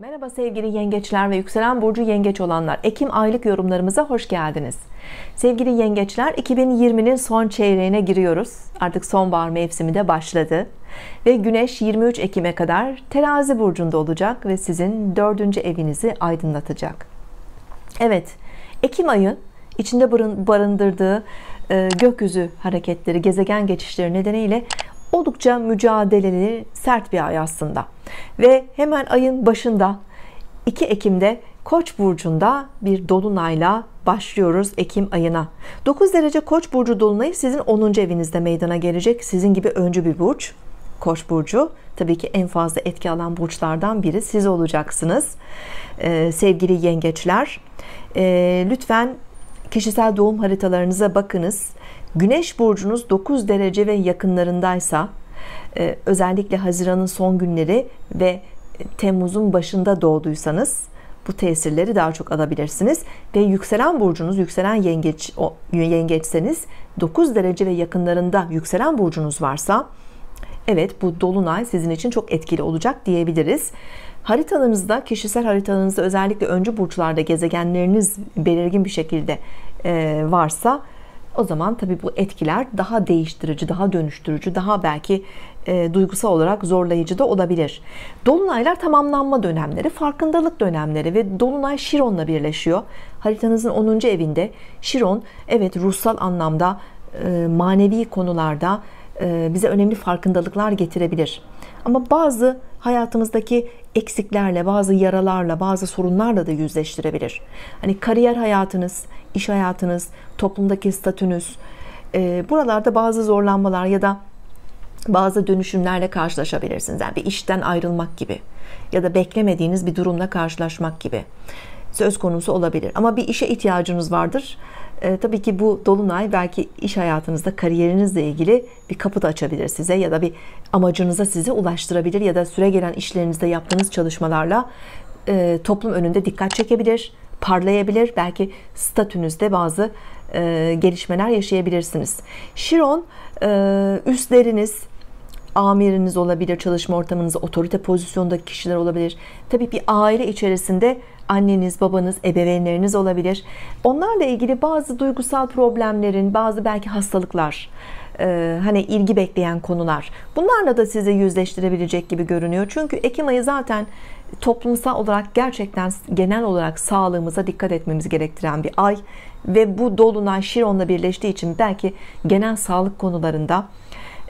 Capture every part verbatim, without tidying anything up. Merhaba sevgili yengeçler ve yükselen burcu yengeç olanlar. Ekim aylık yorumlarımıza hoş geldiniz. Sevgili yengeçler, iki bin yirminin son çeyreğine giriyoruz. Artık sonbahar mevsimi de başladı. Ve Güneş yirmi üç Ekim'e kadar Terazi burcunda olacak ve sizin dördüncü evinizi aydınlatacak. Evet, Ekim ayı içinde barındırdığı gökyüzü hareketleri, gezegen geçişleri nedeniyle oldukça mücadeleli, sert bir ay aslında. Ve hemen ayın başında iki Ekim'de Koç burcunda bir dolunayla başlıyoruz Ekim ayına. dokuz derece Koç burcu dolunayı sizin onuncu evinizde meydana gelecek. Sizin gibi öncü bir burç. Koç burcu tabii ki en fazla etki alan burçlardan biri siz olacaksınız. Ee, sevgili yengeçler, ee, lütfen kişisel doğum haritalarınıza bakınız. Güneş burcunuz dokuz derece ve yakınlarındaysa, özellikle Haziran'ın son günleri ve Temmuz'un başında doğduysanız bu tesirleri daha çok alabilirsiniz. Ve yükselen burcunuz, yükselen yengeç yengeçseniz, dokuz derece ve yakınlarında yükselen burcunuz varsa, evet, bu dolunay sizin için çok etkili olacak diyebiliriz. Haritanızda, kişisel haritanızda özellikle öncü burçlarda gezegenleriniz belirgin bir şekilde varsa, o zaman tabii bu etkiler daha değiştirici, daha dönüştürücü, daha belki e, duygusal olarak zorlayıcı da olabilir. Dolunaylar tamamlanma dönemleri, farkındalık dönemleri ve dolunay Şiron'la birleşiyor. Haritanızın onuncu evinde Şiron, evet, ruhsal anlamda, e, manevi konularda e, bize önemli farkındalıklar getirebilir. Ama bazı hayatımızdaki eksiklerle, bazı yaralarla, bazı sorunlarla da yüzleştirebilir. Hani kariyer hayatınız, iş hayatınız, toplumdaki statünüz, e, buralarda bazı zorlanmalar ya da bazı dönüşümlerle karşılaşabilirsiniz. Yani bir işten ayrılmak gibi ya da beklemediğiniz bir durumla karşılaşmak gibi söz konusu olabilir. Ama bir işe ihtiyacınız vardır. E, tabii ki bu dolunay belki iş hayatınızda, kariyerinizle ilgili bir kapı da açabilir size ya da bir amacınıza sizi ulaştırabilir ya da süre gelen işlerinizde yaptığınız çalışmalarla e, toplum önünde dikkat çekebilir, parlayabilir. Belki statünüzde bazı e, gelişmeler yaşayabilirsiniz. Şiron e, üstleriniz, amiriniz olabilir, çalışma ortamınız, otorite pozisyondaki kişiler olabilir. Tabii bir aile içerisinde anneniz, babanız, ebeveynleriniz olabilir. Onlarla ilgili bazı duygusal problemlerin, bazı belki hastalıklar, e, hani ilgi bekleyen konular, bunlarla da sizi yüzleştirebilecek gibi görünüyor. Çünkü Ekim ayı zaten toplumsal olarak gerçekten genel olarak sağlığımıza dikkat etmemiz gerektiren bir ay ve bu dolunay Şiron'la birleştiği için belki genel sağlık konularında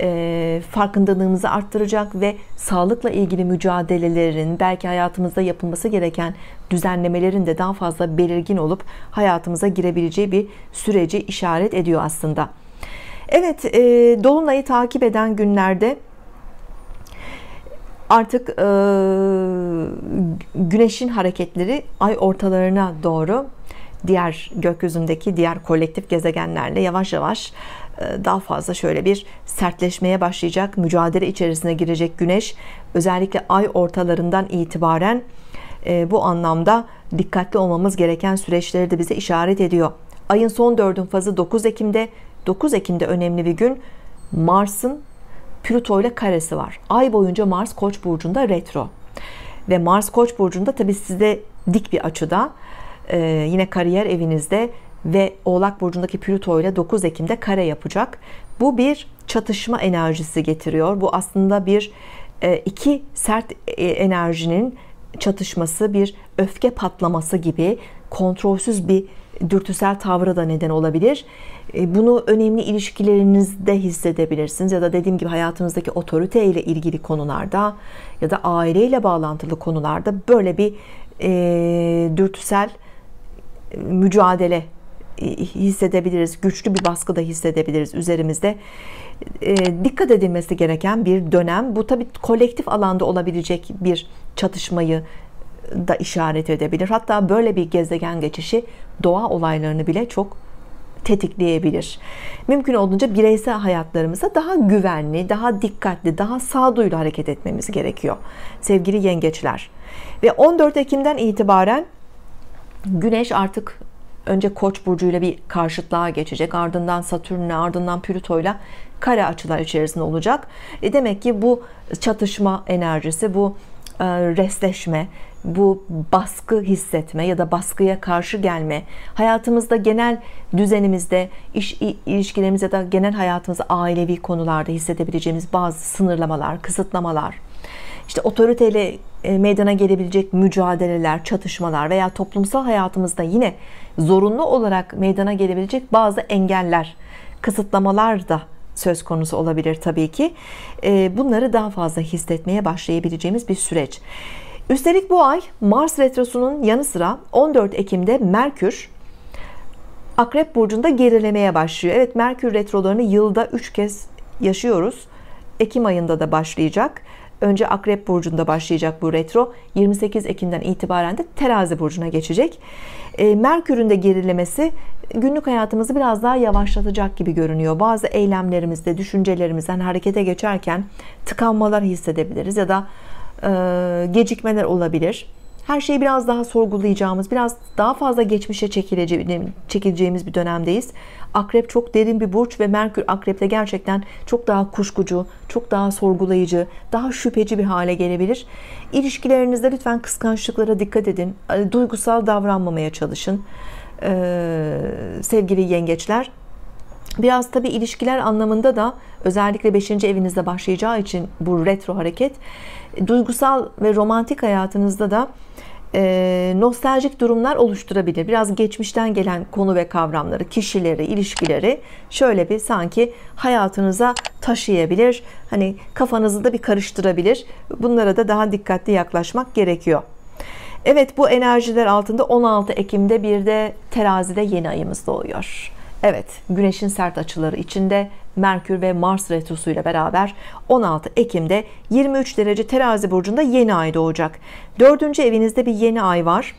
E, farkındalığımızı arttıracak ve sağlıkla ilgili mücadelelerin, belki hayatımızda yapılması gereken düzenlemelerin de daha fazla belirgin olup hayatımıza girebileceği bir süreci işaret ediyor aslında. Evet, e, dolunayı takip eden günlerde artık e, güneşin hareketleri ay ortalarına doğru diğer gökyüzündeki diğer kolektif gezegenlerle yavaş yavaş daha fazla şöyle bir sertleşmeye başlayacak, mücadele içerisine girecek Güneş. Özellikle ay ortalarından itibaren bu anlamda dikkatli olmamız gereken süreçleri de bize işaret ediyor. Ayın son dördün fazı dokuz Ekim'de. dokuz Ekim'de önemli bir gün. Mars'ın Plüto ile karesi var. Ay boyunca Mars Koç burcunda retro. Ve Mars Koç burcunda tabii size dik bir açıda. Ee, yine kariyer evinizde ve Oğlak burcundaki Plüto ile dokuz Ekim'de kare yapacak. Bu bir çatışma enerjisi getiriyor. Bu aslında bir iki sert enerjinin çatışması, bir öfke patlaması gibi kontrolsüz bir dürtüsel tavra da neden olabilir. Bunu önemli ilişkilerinizde hissedebilirsiniz ya da dediğim gibi hayatınızdaki otorite ile ilgili konularda ya da aileyle bağlantılı konularda böyle bir e, dürtüsel mücadele hissedebiliriz. Güçlü bir baskı da hissedebiliriz üzerimizde. E, dikkat edilmesi gereken bir dönem. Bu tabii kolektif alanda olabilecek bir çatışmayı da işaret edebilir. Hatta böyle bir gezegen geçişi doğa olaylarını bile çok tetikleyebilir. Mümkün olduğunca bireysel hayatlarımıza daha güvenli, daha dikkatli, daha sağduyulu hareket etmemiz gerekiyor sevgili yengeçler. Ve on dört Ekim'den itibaren Güneş artık önce Koç burcuyla bir karşıtlığa geçecek, ardından Satürn'le, ardından Plüto'yla kare açılar içerisinde olacak. E demek ki bu çatışma enerjisi, bu restleşme, bu baskı hissetme ya da baskıya karşı gelme, hayatımızda, genel düzenimizde, iş ilişkilerimizde de, genel hayatımızda, ailevi konularda hissedebileceğimiz bazı sınırlamalar, kısıtlamalar, işte otoriteyle meydana gelebilecek mücadeleler, çatışmalar veya toplumsal hayatımızda yine zorunlu olarak meydana gelebilecek bazı engeller, kısıtlamalar da söz konusu olabilir tabii ki. Bunları daha fazla hissetmeye başlayabileceğimiz bir süreç. Üstelik bu ay Mars retrosunun yanı sıra on dört Ekim'de Merkür Akrep burcunda gerilemeye başlıyor. Evet, Merkür retrolarını yılda üç kez yaşıyoruz. Ekim ayında da başlayacak. Önce Akrep burcunda başlayacak bu retro. yirmi sekiz Ekim'den itibaren de Terazi burcuna geçecek. Merkür'ün de gerilemesi günlük hayatımızı biraz daha yavaşlatacak gibi görünüyor. Bazı eylemlerimizde, düşüncelerimizden harekete geçerken tıkanmalar hissedebiliriz ya da gecikmeler olabilir. Her şeyi biraz daha sorgulayacağımız, biraz daha fazla geçmişe çekileceğimiz bir dönemdeyiz. Akrep çok derin bir burç ve Merkür Akrep'te gerçekten çok daha kuşkucu, çok daha sorgulayıcı, daha şüpheci bir hale gelebilir. İlişkilerinizde lütfen kıskançlıklara dikkat edin. Duygusal davranmamaya çalışın. Ee, sevgili yengeçler. Biraz tabii ilişkiler anlamında da özellikle beşinci evinizde başlayacağı için bu retro hareket, duygusal ve romantik hayatınızda da e, nostaljik durumlar oluşturabilir. Biraz geçmişten gelen konu ve kavramları, kişileri, ilişkileri şöyle bir sanki hayatınıza taşıyabilir. Hani kafanızı da bir karıştırabilir. Bunlara da daha dikkatli yaklaşmak gerekiyor. Evet, bu enerjiler altında on altı Ekim'de bir de Terazi'de yeni ayımız doğuyor. Evet, Güneş'in sert açıları içinde Merkür ve Mars retrosuyla beraber on altı Ekim'de yirmi üç derece Terazi burcunda yeni ay doğacak. dördüncü evinizde bir yeni ay var.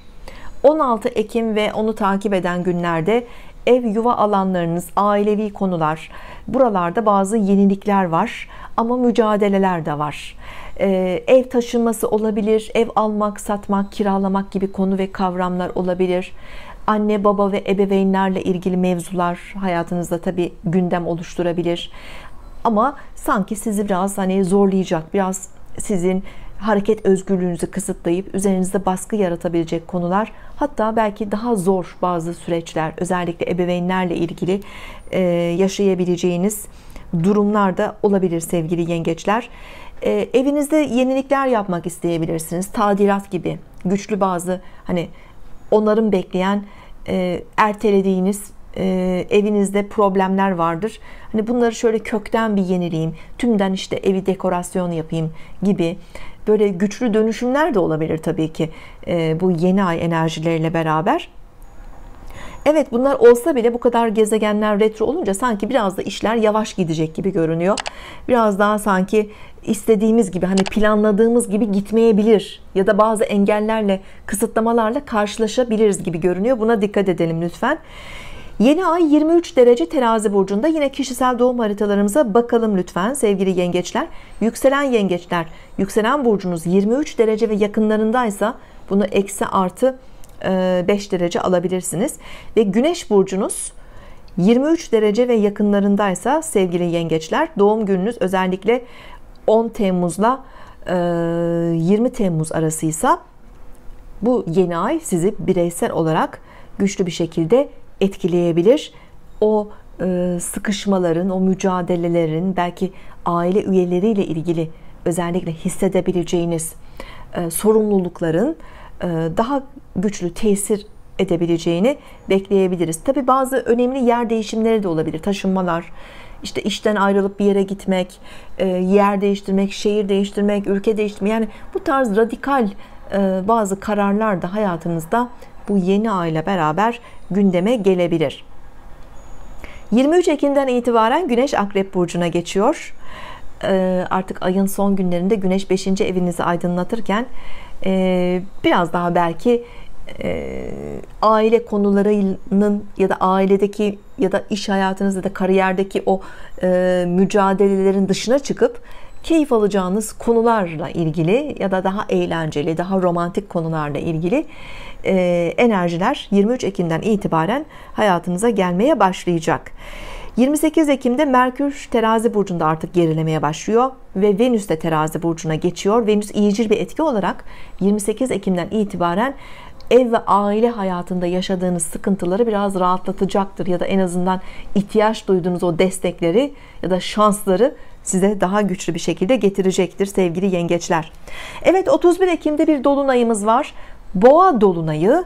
on altı Ekim ve onu takip eden günlerde ev, yuva alanlarınız, ailevi konular, buralarda bazı yenilikler var ama mücadeleler de var. Ee, ev taşınması olabilir, ev almak, satmak, kiralamak gibi konu ve kavramlar olabilir. Anne, baba ve ebeveynlerle ilgili mevzular hayatınızda tabii gündem oluşturabilir. Ama sanki sizi biraz hani zorlayacak, biraz sizin hareket özgürlüğünüzü kısıtlayıp üzerinizde baskı yaratabilecek konular, hatta belki daha zor bazı süreçler, özellikle ebeveynlerle ilgili e, yaşayabileceğiniz durumlar da olabilir sevgili yengeçler. E, evinizde yenilikler yapmak isteyebilirsiniz, tadilat gibi güçlü bazı hani onların bekleyen, e, ertelediğiniz e, evinizde problemler vardır. Hani bunları şöyle kökten bir yenileyim, tümden işte evi dekorasyon yapayım gibi böyle güçlü dönüşümler de olabilir tabii ki e, bu yeni ay enerjileriyle beraber. Evet, bunlar olsa bile bu kadar gezegenler retro olunca sanki biraz da işler yavaş gidecek gibi görünüyor. Biraz daha sanki istediğimiz gibi, hani planladığımız gibi gitmeyebilir ya da bazı engellerle, kısıtlamalarla karşılaşabiliriz gibi görünüyor. Buna dikkat edelim lütfen. Yeni ay yirmi üç derece Terazi burcunda. Yine kişisel doğum haritalarımıza bakalım lütfen sevgili yengeçler. Yükselen yengeçler, yükselen burcunuz yirmi üç derece ve yakınlarındaysa bunu eksi artı beş derece alabilirsiniz. Ve Güneş burcunuz yirmi üç derece ve yakınlarındaysa sevgili yengeçler, doğum gününüz özellikle on Temmuz'la yirmi Temmuz arasıysa bu yeni ay sizi bireysel olarak güçlü bir şekilde etkileyebilir. O sıkışmaların, o mücadelelerin, belki aile üyeleriyle ilgili özellikle hissedebileceğiniz sorumlulukların daha güçlü tesir edebileceğini bekleyebiliriz. Tabi bazı önemli yer değişimleri de olabilir. Taşınmalar, işte işten ayrılıp bir yere gitmek, yer değiştirmek, şehir değiştirmek, ülke değiştirmek. Yani bu tarz radikal bazı kararlar da hayatınızda bu yeni ayla beraber gündeme gelebilir. yirmi üç Ekim'den itibaren Güneş Akrep burcuna geçiyor. Artık ayın son günlerinde Güneş beşinci evinizi aydınlatırken biraz daha belki aile konularının ya da ailedeki ya da iş hayatınızda da kariyerdeki o mücadelelerin dışına çıkıp keyif alacağınız konularla ilgili ya da daha eğlenceli, daha romantik konularla ilgili enerjiler yirmi üç Ekim'den itibaren hayatınıza gelmeye başlayacak. yirmi sekiz Ekim'de Merkür Terazi burcunda artık gerilemeye başlıyor ve Venüs de Terazi burcuna geçiyor. Venüs iyicil bir etki olarak yirmi sekiz Ekim'den itibaren ev ve aile hayatında yaşadığınız sıkıntıları biraz rahatlatacaktır ya da en azından ihtiyaç duyduğunuz o destekleri ya da şansları size daha güçlü bir şekilde getirecektir sevgili yengeçler. Evet, otuz bir Ekim'de bir dolunayımız var. Boğa dolunayı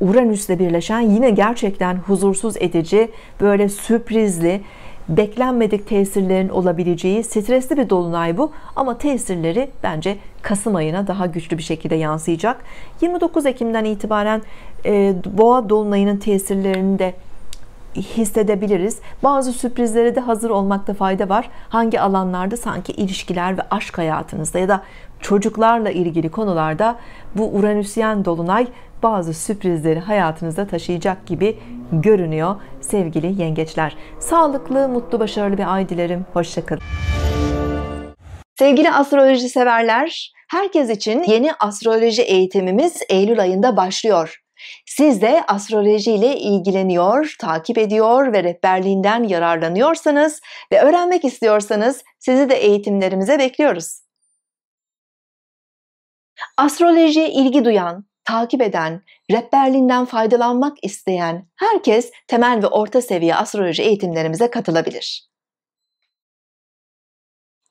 Uranüs'le birleşen, yine gerçekten huzursuz edici, böyle sürprizli, beklenmedik tesirlerin olabileceği stresli bir dolunay bu, ama tesirleri bence Kasım ayına daha güçlü bir şekilde yansıyacak. yirmi dokuz Ekim'den itibaren Boğa dolunayının tesirlerini de hissedebiliriz. Bazı sürprizlere de hazır olmakta fayda var. Hangi alanlarda? Sanki ilişkiler ve aşk hayatınızda ya da çocuklarla ilgili konularda bu Uranüsyen dolunay bazı sürprizleri hayatınızda taşıyacak gibi görünüyor sevgili yengeçler. Sağlıklı, mutlu, başarılı bir ay dilerim. Hoşça kalın. Sevgili astroloji severler, herkes için yeni astroloji eğitimimiz Eylül ayında başlıyor. Siz de astroloji ile ilgileniyor, takip ediyor ve rehberliğinden yararlanıyorsanız ve öğrenmek istiyorsanız sizi de eğitimlerimize bekliyoruz. Astrolojiye ilgi duyan, takip eden, rehberliğinden faydalanmak isteyen herkes temel ve orta seviye astroloji eğitimlerimize katılabilir.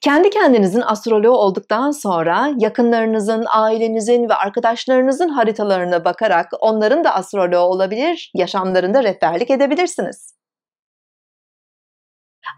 Kendi kendinizin astroloğu olduktan sonra yakınlarınızın, ailenizin ve arkadaşlarınızın haritalarına bakarak onların da astroloğu olabilir, yaşamlarında rehberlik edebilirsiniz.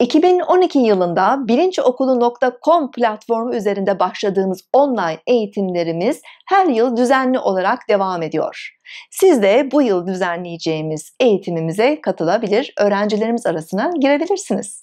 iki bin on iki yılında bilinciokulu nokta com platformu üzerinde başladığımız online eğitimlerimiz her yıl düzenli olarak devam ediyor. Siz de bu yıl düzenleyeceğimiz eğitimimize katılabilir, öğrencilerimiz arasına girebilirsiniz.